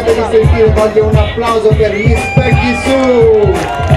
fatemi sentire, voglio un applauso per Miss Peggy Sue.